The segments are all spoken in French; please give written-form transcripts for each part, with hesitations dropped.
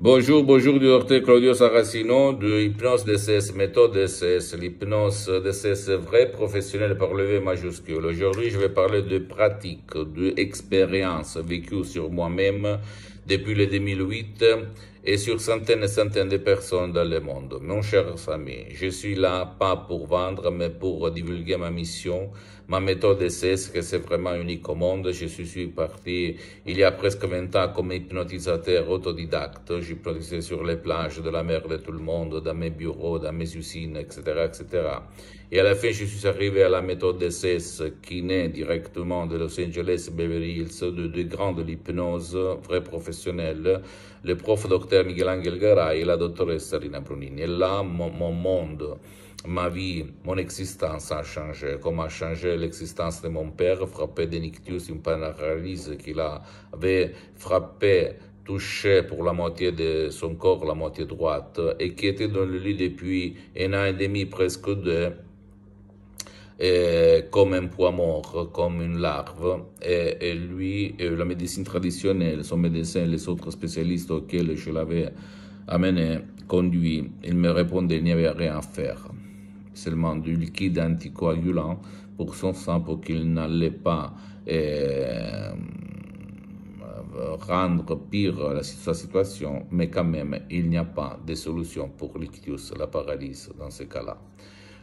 Bonjour docteur Claudio Saracino de Hypnose DCS, méthode DCS, l'hypnose DCS vrai professionnel par le V majuscule. Aujourd'hui, je vais parler de pratiques, d'expériences vécues sur moi-même depuis le 2008 et sur centaines et centaines de personnes dans le monde. Mon cher ami, je suis là pas pour vendre, mais pour divulguer ma mission, ma méthode DCS, que c'est vraiment unique au monde. Je suis parti il y a presque 20 ans comme hypnotisateur autodidacte. J'hypnotisais sur les plages de la mer de tout le monde, dans mes bureaux, dans mes usines, etc., etc. Et à la fin, je suis arrivé à la méthode DCS qui naît directement de Los Angeles, Beverly Hills, de deux grands de l'hypnose, vrais professionnels, le prof docteur Miguel Angel Garay et la doctoresse Serena Brunini. Et là, mon monde, ma vie, mon existence a changé, comme a changé l'existence de mon père, frappé de nictius, une paralysie qu'il avait frappé, touché pour la moitié de son corps, la moitié droite, et qui était dans le lit depuis 1 an et demi, presque 2, et comme un poids mort, comme une larve. Et lui, la médecine traditionnelle, son médecin, les autres spécialistes auxquels je l'avais amené, conduit, il me répondait qu'il n'y avait rien à faire, seulement du liquide anticoagulant pour son sang, pour qu'il n'allait pas rendre pire sa situation, mais quand même, il n'y a pas de solution pour l'ictus, la paralysie, dans ce cas-là.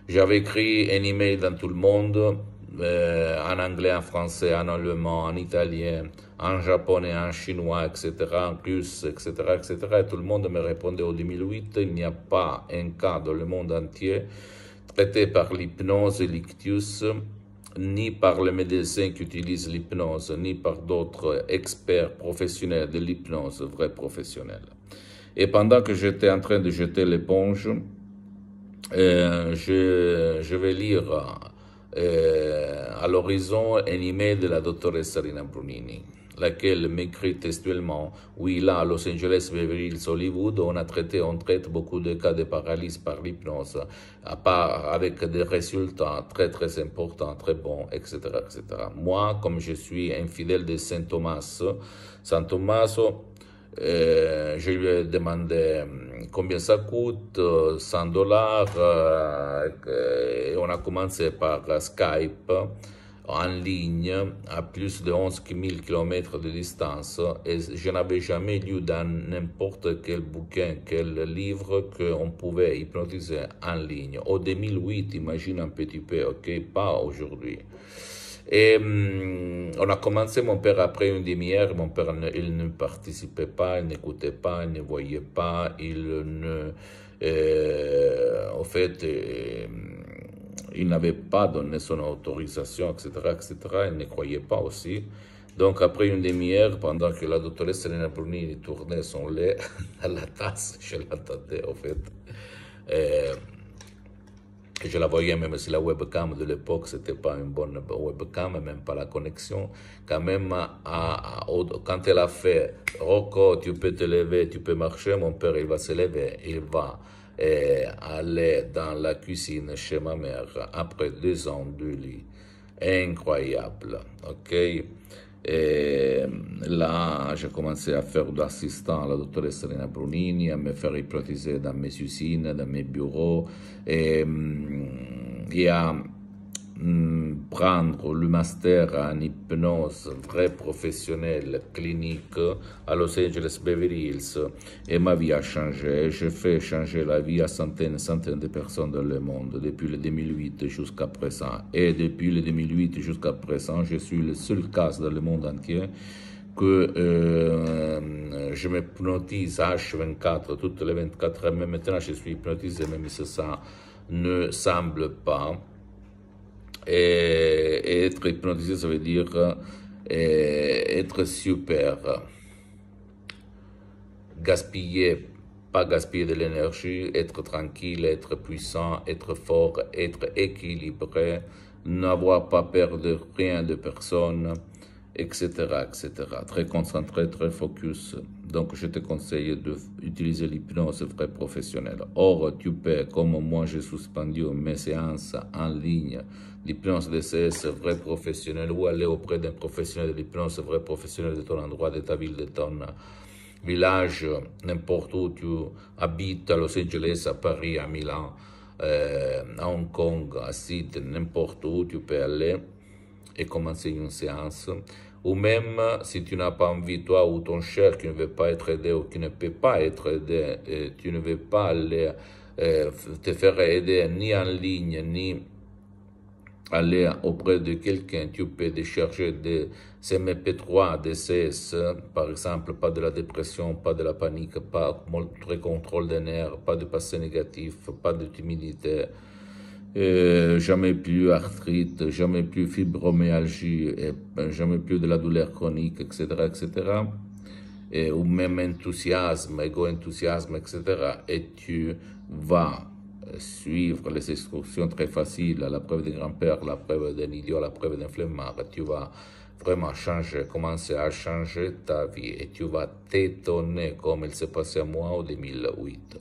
J'avais écrit un email dans tout le monde, en anglais, en français, en allemand, en italien, en japonais, en chinois, etc., en russe, etc., etc., et tout le monde me répondait en 2008, il n'y a pas un cas dans le monde entier traité par l'hypnose et l'ictus, ni par les médecins qui utilisent l'hypnose, ni par d'autres experts professionnels de l'hypnose, vrais professionnels. Et pendant que j'étais en train de jeter l'éponge, je vais lire à l'horizon un email de la doctoresse Serena Brunini, laquelle m'écrit textuellement « Oui, là, à Los Angeles, Beverly Hills, Hollywood, on traite beaucoup de cas de paralysie par l'hypnose, avec des résultats très, très importants, très bons, etc., etc. Moi, comme je suis un fidèle de Saint-Thomas, je lui ai demandé combien ça coûte, 100 $, et on a commencé par Skype, en ligne, à plus de 11 000 km de distance, et je n'avais jamais lu dans n'importe quel bouquin, quel livre, qu'on pouvait hypnotiser en ligne. En 2008, imagine un petit peu, ok, pas aujourd'hui. Et on a commencé, mon père, après une demi-heure, mon père, il ne participait pas, il n'écoutait pas, il ne voyait pas, il n'avait pas donné son autorisation, etc., etc., il ne croyait pas aussi. Donc, après une demi-heure, pendant que la doctoresse Elena Brunini tournait son lait à la tasse, je l'attendais, en fait. Et je la voyais, même si la webcam de l'époque, ce n'était pas une bonne webcam, même pas la connexion. Quand même, quand elle a fait « Rocco, tu peux te lever, tu peux marcher », mon père, il va se lever, il va aller dans la cuisine chez ma mère après 2 ans de lit. Incroyable, ok? Et là, j'ai commencé à faire d'assistant à la doctoresse Rina Brunini, à me faire hypnotiser dans mes usines, dans mes bureaux, et à prendre le master en hypnose vrai professionnel clinique à Los Angeles, Beverly Hills, et ma vie a changé. Je fais changer la vie à centaines et centaines de personnes dans le monde depuis le 2008 jusqu'à présent. Et depuis le 2008 jusqu'à présent, je suis le seul cas dans le monde entier que je m'hypnotise H24, toutes les 24 heures. Mais maintenant, je suis hypnotisé, même si ça ne semble pas. Et être hypnotisé, ça veut dire être super, pas gaspiller de l'énergie, être tranquille, être puissant, être fort, être équilibré, n'avoir pas peur de rien, de personne, etc., etc. Très concentré, très focus. Donc, je te conseille d'utiliser l'hypnose vraie professionnelle. Or, tu peux, comme moi, j'ai suspendu mes séances en ligne d'hypnose DCS vrai professionnel, ou aller auprès d'un professionnel de l'hypnose vrai professionnel de ton endroit, de ta ville, de ton village, n'importe où tu habites, à Los Angeles, à Paris, à Milan, à Hong Kong, à Sydney, n'importe où tu peux aller et commencer une séance. Ou même si tu n'as pas envie, toi ou ton cher qui ne veut pas être aidé ou qui ne peut pas être aidé, et tu ne veux pas aller te faire aider ni en ligne, ni aller auprès de quelqu'un, tu peux chercher des CMP3, des DCS, par exemple, pas de la dépression, pas de la panique, pas de contrôle des nerfs, pas de passé négatif, pas de timidité, jamais plus arthrite, jamais plus fibromyalgie, et jamais plus de la douleur chronique, etc., etc., et, ou même enthousiasme, égo-enthousiasme, etc., et tu vas suivre les excursions très faciles, la preuve d'un grand-père, la preuve d'un idiot, la preuve d'un flemmard, tu vas vraiment changer, commencer à changer ta vie et tu vas t'étonner comme il s'est passé à moi en 2008.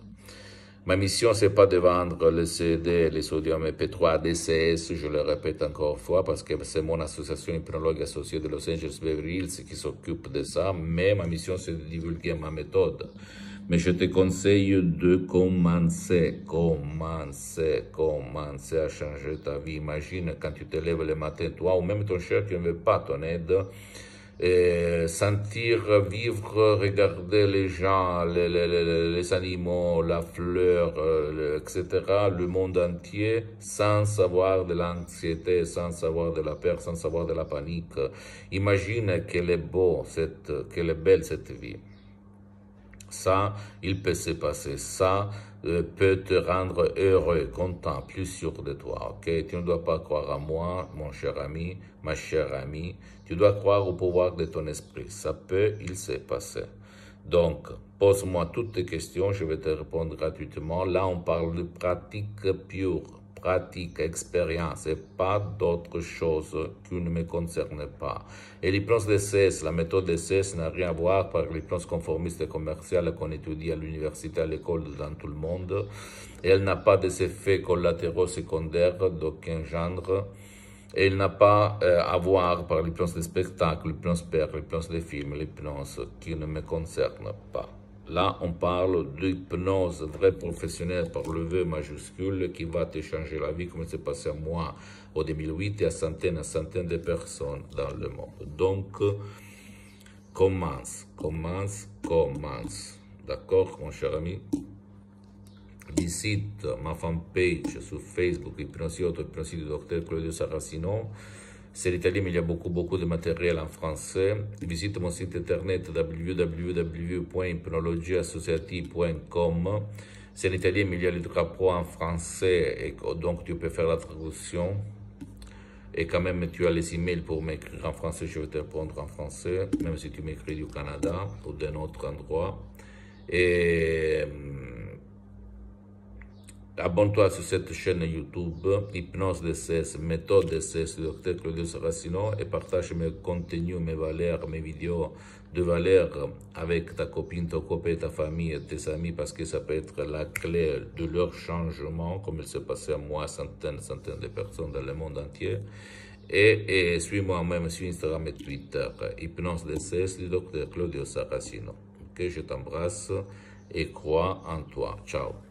Ma mission, c'est pas de vendre les CD, les sodium MP3, DCS, je le répète encore une fois, parce que c'est mon association hypnologue associée de Los Angeles Beverly Hills qui s'occupe de ça, mais ma mission, c'est de divulguer ma méthode. Mais je te conseille de commencer à changer ta vie. Imagine quand tu te lèves le matin, toi ou même ton cher qui ne veut pas ton aide, et sentir, vivre, regarder les gens, les animaux, la fleur, etc., le monde entier, sans avoir de l'anxiété, sans avoir de la peur, sans avoir de la panique. Imagine qu'elle est beau, qu'elle est belle cette vie. Ça, il peut se passer, ça peut te rendre heureux, content, plus sûr de toi, ok? Tu ne dois pas croire à moi, mon cher ami, ma chère amie, tu dois croire au pouvoir de ton esprit, ça peut, il se passer. Donc, pose-moi toutes tes questions, je vais te répondre gratuitement. Là, on parle de pratique pure, pratique, expérience et pas d'autre chose qui ne me concerne pas. Et l'hypnose DCS, la méthode DCS n'a rien à voir par l'hypnose conformiste et commerciale qu'on étudie à l'université, à l'école, dans tout le monde. Et elle n'a pas des effets collatéraux secondaires d'aucun genre. Et elle n'a pas à voir par l'hypnose des spectacles, l'hypnose père, l'hypnose des films, l'hypnose qui ne me concerne pas. Là, on parle d'hypnose vraie professionnelle par le V majuscule qui va te changer la vie comme c'est passé à moi en 2008 et à centaines de personnes dans le monde. Donc, commence. D'accord, mon cher ami? Visite ma fanpage sur Facebook, Hypnose Auto, Hypnose du docteur Claudio Saracino. C'est l'italien, mais il y a beaucoup de matériel en français. Visite mon site internet www.ipnologiassociati.com. C'est l'italien, mais il y a le drapeau en français, et donc tu peux faire la traduction. Et quand même, tu as les emails pour m'écrire en français, je vais te répondre en français, même si tu m'écris du Canada ou d'un autre endroit. Et abonne-toi sur cette chaîne YouTube, Hypnose DCS, méthode DCS, Dr Claudio Saracino, et partage mes contenus, mes valeurs, mes vidéos de valeur avec ta copine, ton copain, ta famille et tes amis, parce que ça peut être la clé de leur changement, comme il s'est passé à moi, centaines de personnes dans le monde entier. Et suis-moi même sur Instagram et Twitter, Hypnose DCS, du Dr Claudio Saracino. Ok, je t'embrasse et crois en toi. Ciao.